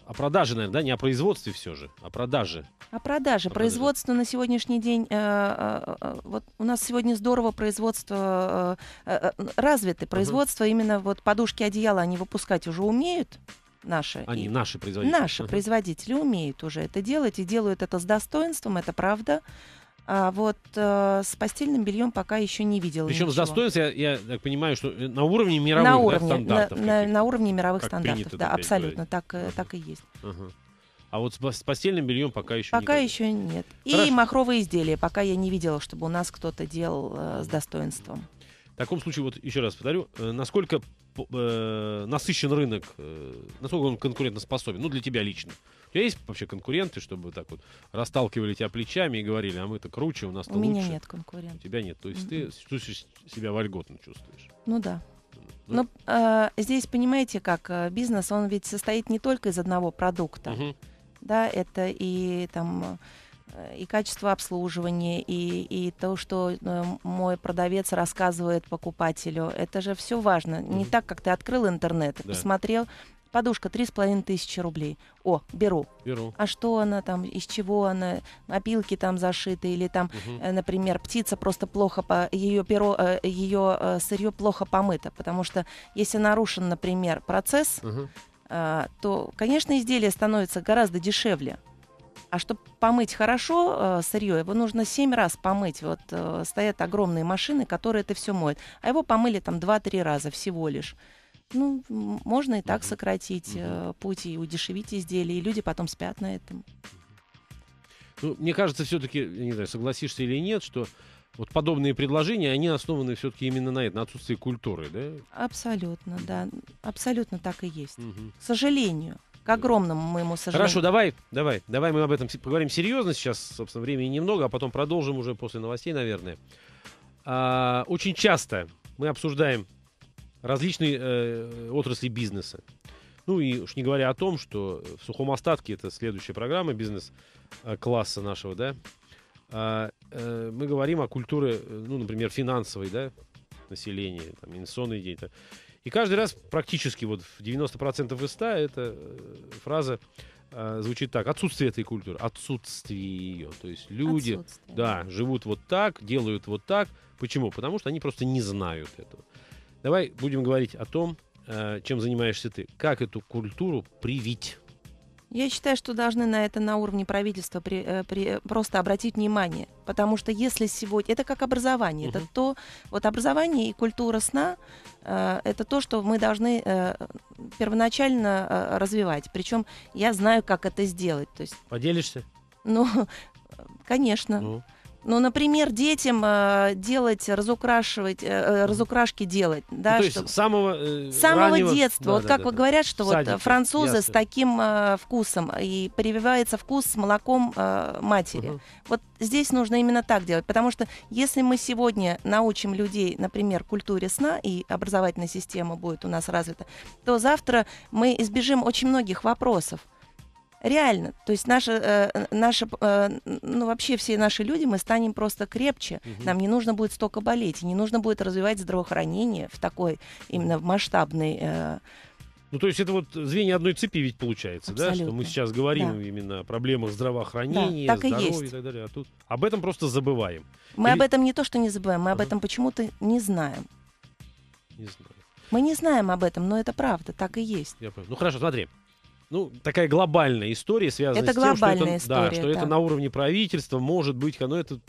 о продаже, наверное, да, не о производстве все же, о продаже. О продаже. О производство продаже. На сегодняшний день, э, э, э, вот у нас сегодня здорово производство, э, э, развиты производство, uh-huh. именно вот подушки, одеяла они выпускать уже умеют. Наши, Они, наши производители. Наши ага. производители умеют уже это делать и делают это с достоинством, это правда. А вот э, с постельным бельем пока еще не видела. Причем с достоинством, я, я так понимаю, что на уровне мировых на уровне, да, стандартов. На, на уровне мировых как стандартов, да, абсолютно, так, ага. так и есть. Ага. А вот с постельным бельем пока еще нет. Пока никогда. еще нет. Хорошо. И махровые изделия, пока я не видела, чтобы у нас кто-то делал э, с достоинством. В таком случае, вот еще раз повторю, насколько э, насыщен рынок, э, насколько он конкурентоспособен, ну, для тебя лично. У тебя есть вообще конкуренты, чтобы так вот расталкивали тебя плечами и говорили, а мы-то круче, у нас-то лучше? У меня нет конкурентов. У тебя нет, то есть mm-hmm. ты себя вольготно чувствуешь? Ну да. Ну, Но э, здесь, понимаете, как бизнес, он ведь состоит не только из одного продукта, mm-hmm. да, это и там... и качество обслуживания, и, и то, что мой продавец рассказывает покупателю. Это же все важно. Mm-hmm. Не так, как ты открыл интернет, да. посмотрел, подушка три с половиной тысячи рублей. О, беру. беру. А что она там, из чего она, опилки там зашиты, или там, mm-hmm. например, птица просто плохо, по, ее, перо, ее сырье плохо помыто, потому что если нарушен, например, процесс, mm-hmm. то, конечно, изделие становится гораздо дешевле. А чтобы помыть хорошо э, сырье, его нужно семь раз помыть. Вот э, стоят огромные машины, которые это все моют. А его помыли там два-три раза всего лишь. Ну, можно и так сократить э, путь и удешевить изделия. И люди потом спят на этом. Ну, мне кажется, все-таки, не знаю, согласишься или нет, что вот подобные предложения, они основаны все-таки именно на этом, на отсутствии культуры, да? Абсолютно, да. Абсолютно так и есть. Угу. К сожалению. К огромному моему сожалению. Хорошо, давай, давай, давай мы об этом поговорим серьезно сейчас, собственно, времени немного, а потом продолжим уже после новостей, наверное. А, очень часто мы обсуждаем различные э, отрасли бизнеса. Ну и уж не говоря о том, что в сухом остатке, это следующая программа бизнес-класса нашего, да, а, э, мы говорим о культуре, ну, например, финансовой, да, населения, там, инвестиционной деятельности. И каждый раз практически вот в девяносто процентов из ста эта фраза э, звучит так. Отсутствие этой культуры. Отсутствие ее. То есть люди да, живут вот так, делают вот так. Почему? Потому что они просто не знают этого. Давай будем говорить о том, э, чем занимаешься ты. Как эту культуру привить? Я считаю, что должны на это на уровне правительства при, при, просто обратить внимание. Потому что если сегодня... Это как образование. Uh-huh. Это то... Вот образование и культура сна э, это то, что мы должны э, первоначально э, развивать. Причем я знаю, как это сделать. То есть, поделишься? Ну, конечно. Ну. Ну, например, детям э, делать, разукрашивать, э, разукрашки делать. Да, ну, то есть чтобы... с самого, э, самого раннего... детства. Да, вот да, как да, вы да. говорят, что садики, вот французы ясно. С таким э, вкусом, и прививается вкус с молоком э, матери. Угу. Вот здесь нужно именно так делать, потому что если мы сегодня научим людей, например, культуре сна, и образовательная система будет у нас развита, то завтра мы избежим очень многих вопросов. Реально. То есть наши, э, наши, э, ну, вообще все наши люди, мы станем просто крепче. Угу. Нам не нужно будет столько болеть, не нужно будет развивать здравоохранение в такой, именно в масштабной э, Ну, то есть это вот звенья одной цепи ведь получается, абсолютно, да? Что мы сейчас говорим, да, именно о проблемах здравоохранения, да, так здоровья и, и так далее. А тут об этом просто забываем. Мы Или... об этом не то что не забываем, мы ага. об этом почему-то не знаем. Не знаю. Мы не знаем об этом, но это правда, так и есть. Я понял. Ну, хорошо, смотри. Ну, такая глобальная история, связана это с тем, что, это, история, да, что да. это на уровне правительства, может быть, но это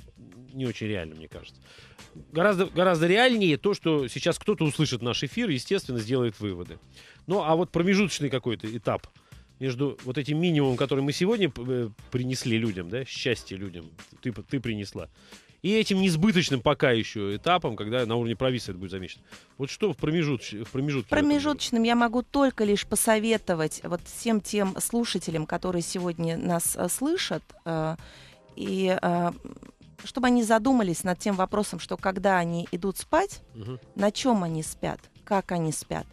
не очень реально, мне кажется. Гораздо, гораздо реальнее то, что сейчас кто-то услышит наш эфир и, естественно, сделает выводы. Ну, а вот промежуточный какой-то этап между вот этим минимумом, который мы сегодня принесли людям, да, счастье людям, ты, ты принесла, и этим несбыточным пока еще этапом, когда на уровне правительства это будет замечено. Вот что в, промежуточ... в промежутке? Промежуточным я могу только лишь посоветовать вот всем тем слушателям, которые сегодня нас слышат, э, и э, чтобы они задумались над тем вопросом, что когда они идут спать, угу. на чем они спят, как они спят.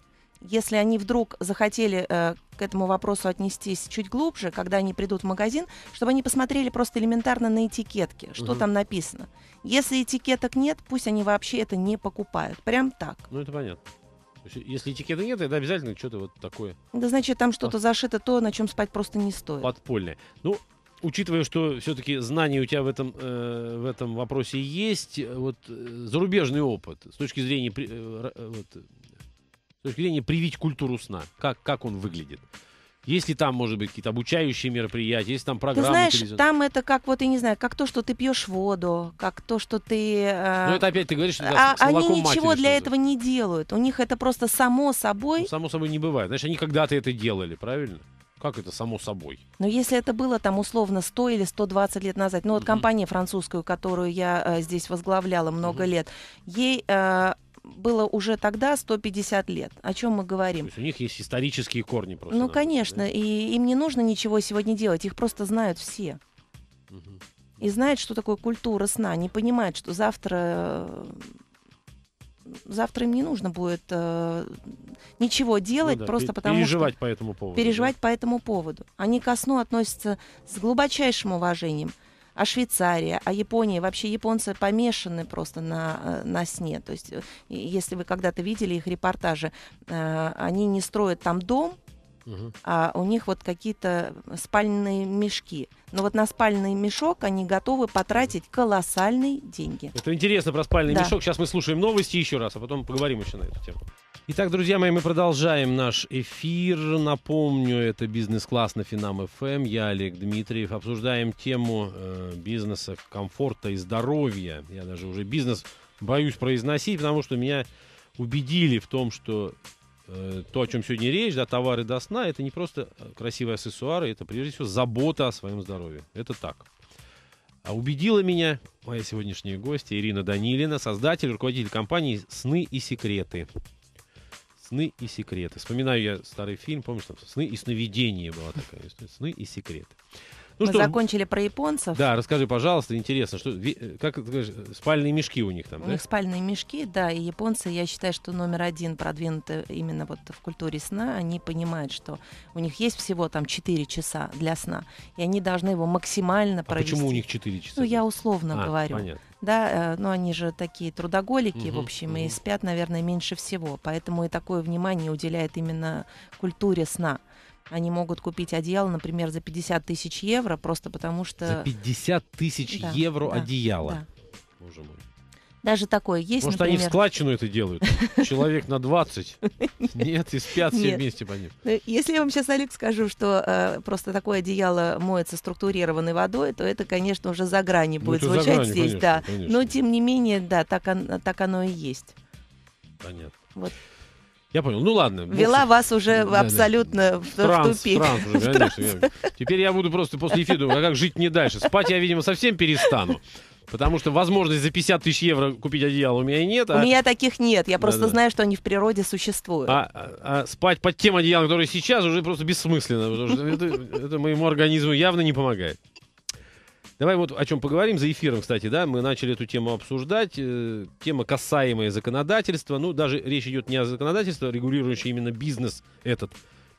Если они вдруг захотели э, к этому вопросу отнестись чуть глубже, когда они придут в магазин, чтобы они посмотрели просто элементарно на этикетки, что угу. там написано. Если этикеток нет, пусть они вообще это не покупают. Прям так. Ну, это понятно. Если этикета нет, это обязательно что-то вот такое. Да, значит, там что-то а... зашито, то, на чем спать просто не стоит. Подпольное. Ну, учитывая, что все-таки знания у тебя в этом, э, в этом вопросе есть, вот зарубежный опыт с точки зрения... Э, э, вот, с точки зрения привить культуру сна, как, как он выглядит. Есть ли там, может быть, какие-то обучающие мероприятия, есть там программы? Ты знаешь, там это как, вот, я не знаю, как то, что ты пьешь воду, как то, что ты... Э... Ну, это опять ты говоришь, что а, с молоком они ничего матери, для что-то. Этого не делают. У них это просто само собой... Ну, само собой не бывает. Значит, они когда-то это делали, правильно? Как это само собой? Но если это было там условно сто или сто двадцать лет назад, ну, вот mm-hmm. компания французскую, которую я э, здесь возглавляла много mm-hmm. лет, ей... Э, было уже тогда сто пятьдесят лет. О чем мы говорим? То есть у них есть исторические корни просто. Ну, конечно. Да? И им не нужно ничего сегодня делать. Их просто знают все. Угу. И знают, что такое культура сна. Они понимают, что завтра... Завтра им не нужно будет э, ничего делать, ну, да, просто потому переживать что... Переживать по этому поводу. Переживать да? по этому поводу. Они ко сну относятся с глубочайшим уважением. А Швейцария, а Япония, вообще японцы помешаны просто на, на сне. То есть, если вы когда-то видели их репортажи, э, они не строят там дом, угу. а у них вот какие-то спальные мешки. Но вот на спальный мешок они готовы потратить колоссальные деньги. Это интересно про спальный да. мешок. Сейчас мы слушаем новости еще раз, а потом поговорим еще на эту тему. Итак, друзья мои, мы продолжаем наш эфир. Напомню, это «Бизнес-класс» на Финам-ФМ. Я Олег Дмитриев. Обсуждаем тему э, бизнеса, комфорта и здоровья. Я даже уже бизнес боюсь произносить, потому что меня убедили в том, что э, то, о чем сегодня речь, да, товары до сна, это не просто красивые аксессуары, это прежде всего забота о своем здоровье. Это так. А убедила меня моя сегодняшняя гостья Ирина Данилина, создатель и руководитель компании «Сны и секреты». «Сны и секреты». Вспоминаю я старый фильм, помнишь, там «Сны и сновидения» была такая история. «Сны и секреты». Ну, мы что, закончили про японцев. Да, расскажи, пожалуйста, интересно, что, как ты говоришь, спальные мешки у них там, да? У них спальные мешки, да, и японцы, я считаю, что номер один продвинуты именно вот в культуре сна. Они понимают, что у них есть всего там четыре часа для сна, и они должны его максимально провести. А почему у них четыре часа? Ну, я условно а, говорю. Понятно. Да, но они же такие трудоголики, угу, в общем, угу. и спят, наверное, меньше всего. Поэтому и такое внимание уделяет именно культуре сна. Они могут купить одеяло, например, за пятьдесят тысяч евро, просто потому что... За пятьдесят тысяч да, евро да, одеяло? Да. Боже мой. Даже такое есть, может, например... они в складчину это делают? Человек на двадцать? Нет, и спят все вместе по ним. Если я вам сейчас, Олег, скажу, что просто такое одеяло моется структурированной водой, то это, конечно, уже за грани будет звучать здесь. Да. Но, тем не менее, да, так оно и есть. Понятно. Вот. Я понял. Ну ладно. Вела больше... вас уже да, абсолютно да. в транс, тупик. Транс уже, конечно. Я... Теперь я буду просто после эфира думать, а как жить мне дальше? Спать я, видимо, совсем перестану. Потому что возможность за пятьдесят тысяч евро купить одеяло у меня нет. У а... меня таких нет. Я да, просто да. знаю, что они в природе существуют. А, а, а спать под тем одеялом, которое сейчас, уже просто бессмысленно. Потому что это, это моему организму явно не помогает. Давай вот о чем поговорим за эфиром, кстати, да, мы начали эту тему обсуждать, э, тема касаемая законодательства, ну, даже речь идет не о законодательстве, регулирующем именно бизнес этот.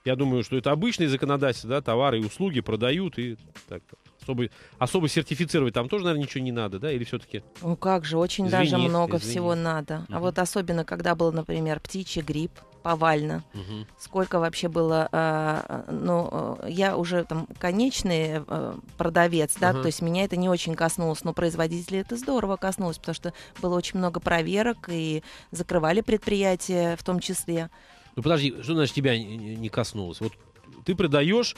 Я думаю, что это обычное законодательство, да, товары и услуги продают и так особо, особо сертифицировать там тоже, наверное, ничего не надо, да, или все-таки? Ну, как же, очень извини, даже много извини. всего надо, mm-hmm. а вот особенно, когда был, например, птичий грипп, повально. Угу. Сколько вообще было... А, ну, я уже там конечный а, продавец, да, угу. то есть меня это не очень коснулось, но производителей это здорово коснулось, потому что было очень много проверок, и закрывали предприятия в том числе. Ну, подожди, что значит тебя не коснулось? Вот ты продаешь...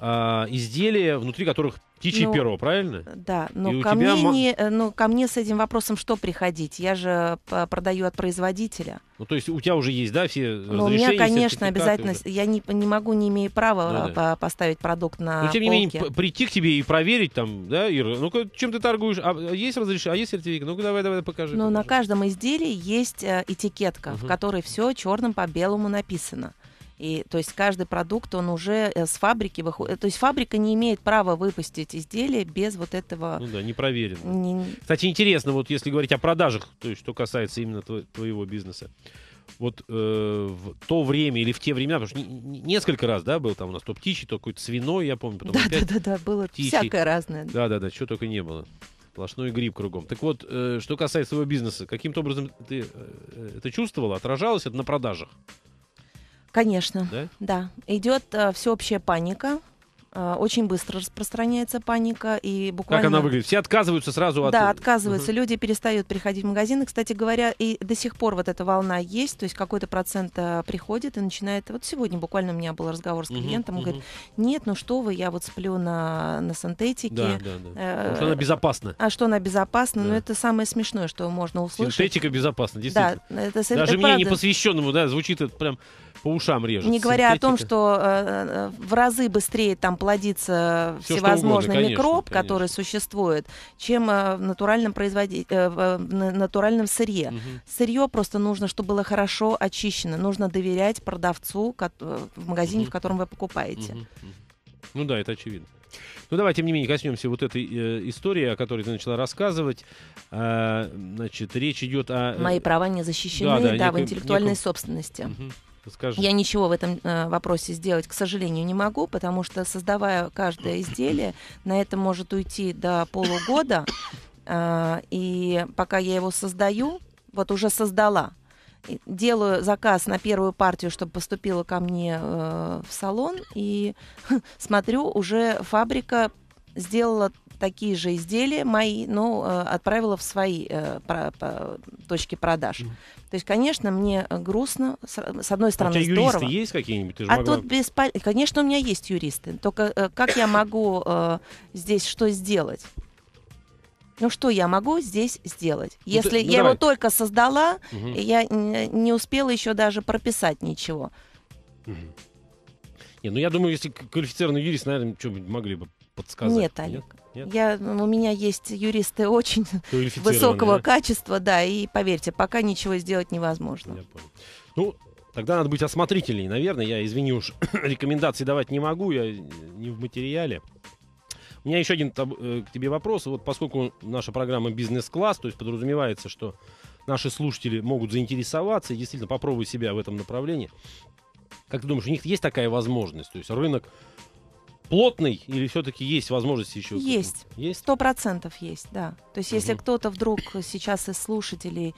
А, изделия, внутри которых птичье ну, перо, правильно? Да, но ко, тебя... мне не, но ко мне с этим вопросом что приходить? Я же продаю от производителя. Ну, то есть у тебя уже есть, да, все разрешения? Ну, у меня, конечно, обязательно. Уже. Я не, не могу, не имею права ну, да. поставить продукт на полке. Но, тем не менее, прийти к тебе и проверить там, да, Ира, ну-ка, чем ты торгуешь? А есть разрешение? А есть сертификат? Ну-ка, давай-давай, покажи. Ну, на каждом изделии есть этикетка, угу. в которой все черным по белому написано. И, то есть каждый продукт, он уже с фабрики выходит. То есть фабрика не имеет права выпустить изделие без вот этого... Ну да, не проверено. Не... Кстати, интересно, вот если говорить о продажах, то есть что касается именно твоего бизнеса, вот э, в то время или в те времена, потому что не, не, несколько раз, да, был там у нас то птичий, то какой-то свиной, я помню. Да-да-да, было птичий. Всякое разное. Да-да-да, что только не было. Сплошной гриб кругом. Так вот, э, что касается своего бизнеса, каким-то образом ты э, это чувствовала, отражалось это на продажах? Конечно, да. да. Идет а, всеобщая паника, а, очень быстро распространяется паника и буквально. Как она выглядит? Все отказываются сразу от. Да, отказываются. Uh-huh. Люди перестают приходить в магазины. Кстати говоря, и до сих пор вот эта волна есть, то есть какой-то процент а, приходит и начинает. Вот сегодня буквально у меня был разговор с клиентом, uh-huh, он uh-huh. говорит: нет, ну что вы, я вот сплю на, на синтетике. Да, да, да. Э, а что она безопасна? А что она безопасна? Да. Ну это самое смешное, что можно услышать. Синтетика безопасна, действительно. Да, это, даже это мне правда. Непосвященному, да, звучит это прям. По ушам режет. Не говоря синтетика. О том, что э, в разы быстрее там плодится все, всевозможный угодно, микроб, конечно, который конечно. Существует, чем э, в, натуральном производи... э, в натуральном сырье. Угу. Сырье просто нужно, чтобы было хорошо очищено. Нужно доверять продавцу ко... в магазине, угу. в котором вы покупаете. Угу. Ну да, это очевидно. Ну давай, тем не менее, коснемся вот этой э, истории, о которой ты начала рассказывать. Э, значит, речь идет о... Э, Мои права не защищены, да, да, да, некой, в интеллектуальной неком... собственности. Угу. Скажи. Я ничего в этом э, вопросе сделать, к сожалению, не могу, потому что, создавая каждое изделие, на это может уйти до полугода. Э, и пока я его создаю, вот уже создала, делаю заказ на первую партию, чтобы поступила ко мне э, в салон, и смотрю, уже фабрика сделала такие же изделия мои, но э, отправила в свои э, про, по, точки продаж. Mm. То есть, конечно, мне грустно. С, с одной стороны, а у тебя здорово. Юристы есть какие-нибудь? Ты же а могла... тут беспо... Конечно, у меня есть юристы. Только э, как я могу э, здесь что сделать? Ну что я могу здесь сделать? Если ну, ты, ну, я давай. Его только создала, угу. я не успела еще даже прописать ничего. Угу. Не, ну я думаю, если квалифицированный юрист, наверное, что-нибудь могли бы подсказать. Нет, Олег. Нет? Я, у меня есть юристы очень высокого да? качества, да, и поверьте, пока ничего сделать невозможно. Я понял. Ну, тогда надо быть осмотрительней, наверное. Я, извини уж, рекомендации давать не могу, я не в материале. У меня еще один э, к тебе вопрос. Вот поскольку наша программа «Бизнес-класс», то есть подразумевается, что наши слушатели могут заинтересоваться и действительно попробовать себя в этом направлении. Как ты думаешь, у них есть такая возможность? То есть рынок плотный или все-таки есть возможность еще? Есть. Сто процентов есть, да. То есть, угу. если кто-то вдруг сейчас из слушателей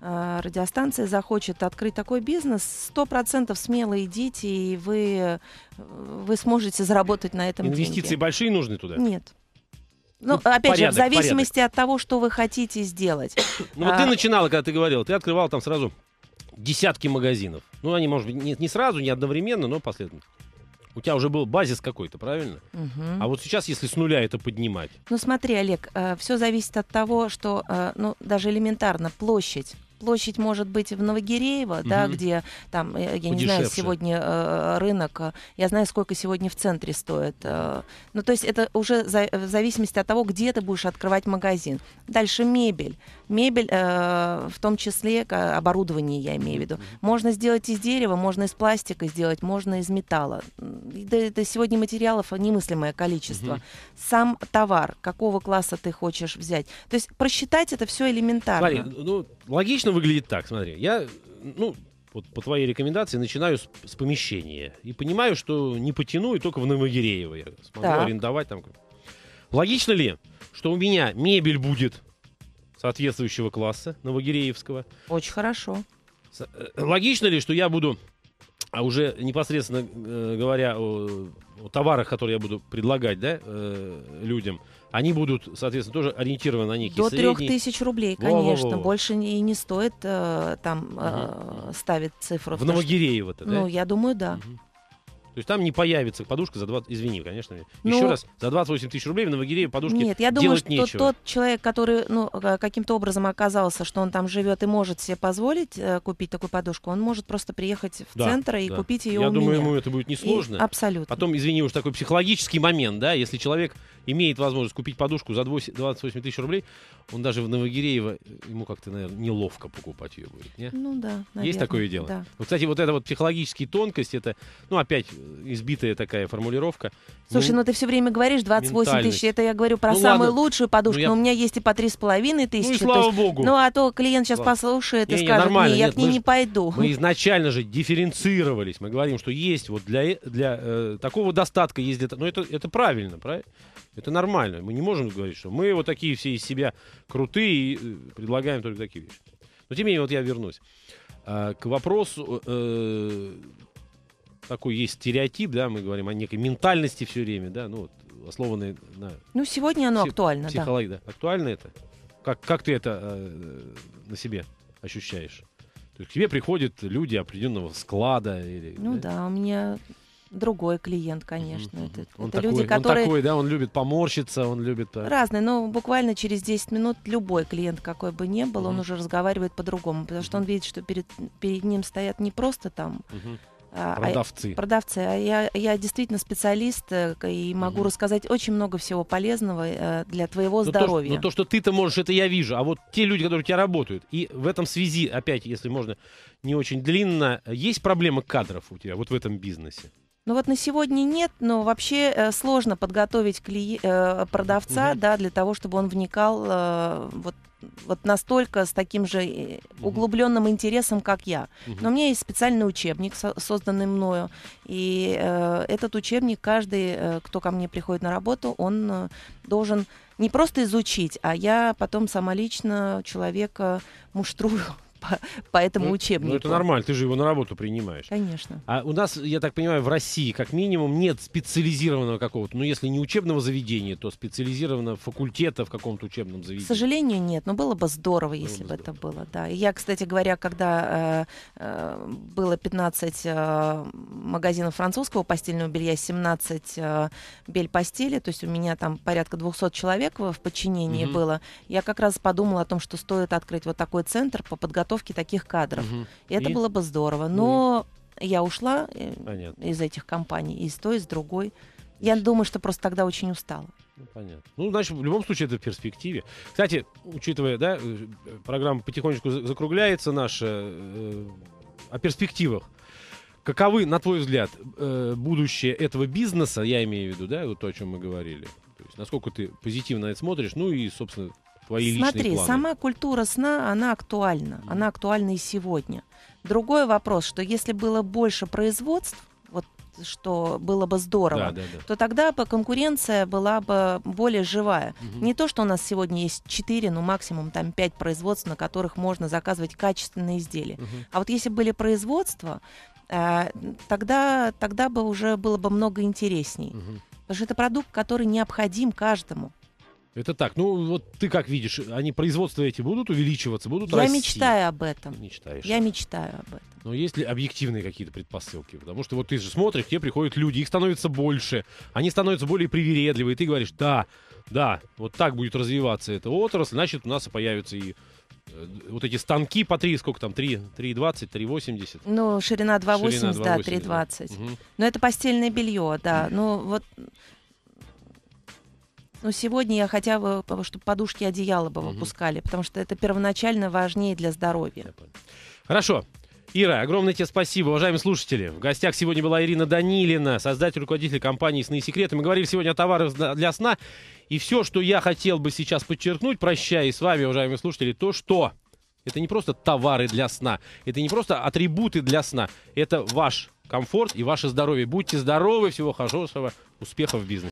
э, радиостанции захочет открыть такой бизнес, сто процентов смело идите, и вы, вы сможете заработать на этом Инвестиции деньги. Инвестиции большие нужны туда? Нет. Ну, ну, опять порядок, же, в зависимости порядок. От того, что вы хотите сделать. Ну, вот а... ты начинала, когда ты говорила, ты открывала там сразу десятки магазинов. Ну, они, может быть, не, не сразу, не одновременно, но последовательно. У тебя уже был базис какой-то, правильно? Угу. А вот сейчас, если с нуля это поднимать... Ну смотри, Олег, э, все зависит от того, что э, ну, даже элементарно площадь. Площадь может быть в Новогиреево, угу. да, где там, я Подешевше. Не знаю, сегодня э, рынок, я знаю, сколько сегодня в центре стоит. Э, ну, то есть это уже за, в зависимости от того, где ты будешь открывать магазин. Дальше мебель. Мебель, э, в том числе оборудование, я имею в виду. Можно сделать из дерева, можно из пластика сделать, можно из металла. Да, да, сегодня материалов немыслимое количество. Угу. Сам товар, какого класса ты хочешь взять. То есть просчитать это все элементарно. Смотри, ну, логично выглядит так, смотри, я, ну, вот по твоей рекомендации начинаю с, с помещения и понимаю, что не потяну и только в Новогиреево я смогу так. арендовать там. Логично ли, что у меня мебель будет соответствующего класса новогиреевского? Очень хорошо. Логично ли, что я буду А уже непосредственно э, говоря о, о товарах, которые я буду предлагать, да, э, людям, они будут, соответственно, тоже ориентированы на некий средний. До трех тысяч рублей, конечно. Во-во-во. Больше и не стоит э, там э, угу. ставить цифру. В Новогиреево это, да? Ну, я думаю, да. Угу. То есть там не появится подушка за двадцать... Извини, конечно. Ну, еще раз, за двадцать восемь тысяч рублей в Новогиреево подушки делать нечего. Нет, я думаю, что нечего. Тот человек, который ну, каким-то образом оказался, что он там живет и может себе позволить э, купить такую подушку, он может просто приехать в да, центр и да. купить ее я у думаю, меня. Я думаю, ему это будет несложно. И... Абсолютно. Потом, извини, уж такой психологический момент, да, если человек имеет возможность купить подушку за двадцать восемь тысяч рублей, он даже в Новогиреево, ему как-то, наверное, неловко покупать ее будет. Не? Ну да, наверное. Есть такое дело? Да. Ну, кстати, вот эта вот психологическая тонкость, это, ну, опять... избитая такая формулировка. Слушай, ну, ну ты все время говоришь двадцать восемь тысяч, это я говорю про ну, самую ладно. лучшую подушку, ну, я... но у меня есть и по три с половиной тысячи. Ну и слава есть, богу. Ну а то клиент сейчас ладно. послушает не, и не, скажет, не, я нет, к ней не пойду. Мы изначально же дифференцировались, мы говорим, что есть вот для, для э, такого достатка, есть для... но это, это правильно, правильно? Это нормально, мы не можем говорить, что мы вот такие все из себя крутые и предлагаем только такие вещи. Но тем не менее, вот я вернусь э, к вопросу... Э, такой есть стереотип, да, мы говорим о некой ментальности все время, да, ну, вот, словно... Да. Ну, сегодня оно Пси- актуально, психолог, да. да. Актуально это? Как, как ты это э, на себе ощущаешь? То есть к тебе приходят люди определенного склада? Или, ну да? да, у меня другой клиент, конечно. Mm-hmm. Это, он, это такой, люди, которые... он такой, да, он любит поморщиться, он любит... Разные, но буквально через десять минут любой клиент, какой бы ни был, mm-hmm. он уже разговаривает по-другому, потому что mm-hmm. он видит, что перед, перед ним стоят не просто там... Mm-hmm. Продавцы. А, продавцы. А я, я действительно специалист и могу угу. рассказать очень много всего полезного для твоего но здоровья. То, но то, что ты-то можешь, это я вижу. А вот те люди, которые у тебя работают, и в этом связи, опять, если можно, не очень длинно, есть проблема кадров у тебя вот в этом бизнесе? Ну вот на сегодня нет, но вообще э, сложно подготовить кли... э, продавца угу. да, для того, чтобы он вникал э, вот, вот настолько с таким же углубленным интересом, как я. Угу. Но у меня есть специальный учебник, со- созданный мною, и э, этот учебник каждый, э, кто ко мне приходит на работу, он э, должен не просто изучить, а я потом сама лично человека муштрую. По, по этому ну, учебнику. Ну это нормально, ты же его на работу принимаешь. Конечно. А у нас, я так понимаю, в России как минимум нет специализированного какого-то, ну если не учебного заведения, то специализированного факультета в каком-то учебном заведении. К сожалению, нет, но было бы здорово, было если бы здорово. это было. Да. И я, кстати говоря, когда э, э, было пятнадцать э, магазинов французского постельного белья, семнадцать э, Бель Постели, то есть у меня там порядка двести человек в подчинении mm-hmm. было, я как раз подумала о том, что стоит открыть вот такой центр по подготовке таких кадров. Угу. И это и... было бы здорово. Но и... я ушла понятно. из этих компаний, и с той, и с другой. Я думаю, что просто тогда очень устала. Ну, понятно. Ну, значит, в любом случае это в перспективе. Кстати, учитывая, да, программа потихонечку закругляется наша, э, о перспективах. Каковы, на твой взгляд, э, будущее этого бизнеса, я имею в виду, да, вот то, о чем мы говорили. То есть, насколько ты позитивно это смотришь, ну и, собственно, твои Смотри, сама культура сна, она актуальна. Она актуальна и сегодня. Другой вопрос, что если было больше производств, вот что было бы здорово, да, да, да. то тогда бы конкуренция была бы более живая. Угу. Не то, что у нас сегодня есть четыре, ну максимум там пять производств, на которых можно заказывать качественные изделия. Угу. А вот если были производства, тогда, тогда бы уже было бы много интересней. Угу. Потому что это продукт, который необходим каждому. Это так. Ну, вот ты как видишь, они, производства эти будут увеличиваться, будут Я расти. Я мечтаю об этом. Мечтаешь. Я мечтаю об этом. Но есть ли объективные какие-то предпосылки? Потому что вот ты же смотришь, к тебе приходят люди, их становится больше, они становятся более привередливые, и ты говоришь, да, да, вот так будет развиваться эта отрасль, значит, у нас появятся и вот эти станки по три, сколько там, три двадцать, три восемьдесят? Ну, ширина два восемьдесят, да, три двадцать. Угу. Но это постельное белье, да. Угу. Ну, вот... Но сегодня я хотя бы, чтобы подушки и одеяла бы выпускали, угу. потому что это первоначально важнее для здоровья. Хорошо. Ира, огромное тебе спасибо, уважаемые слушатели. В гостях сегодня была Ирина Данилина, создатель и руководитель компании «Сны и секреты». Мы говорили сегодня о товарах для сна. И все, что я хотел бы сейчас подчеркнуть, прощаясь с вами, уважаемые слушатели, то, что это не просто товары для сна, это не просто атрибуты для сна, это ваш комфорт и ваше здоровье. Будьте здоровы, всего хорошего, успехов в бизнесе.